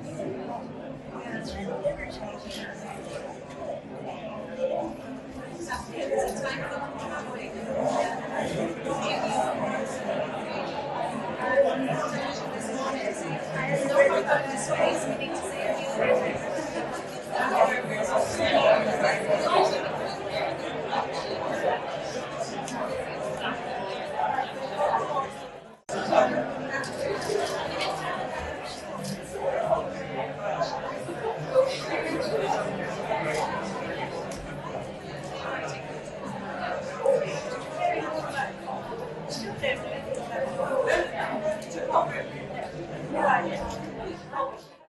There's no one going this way.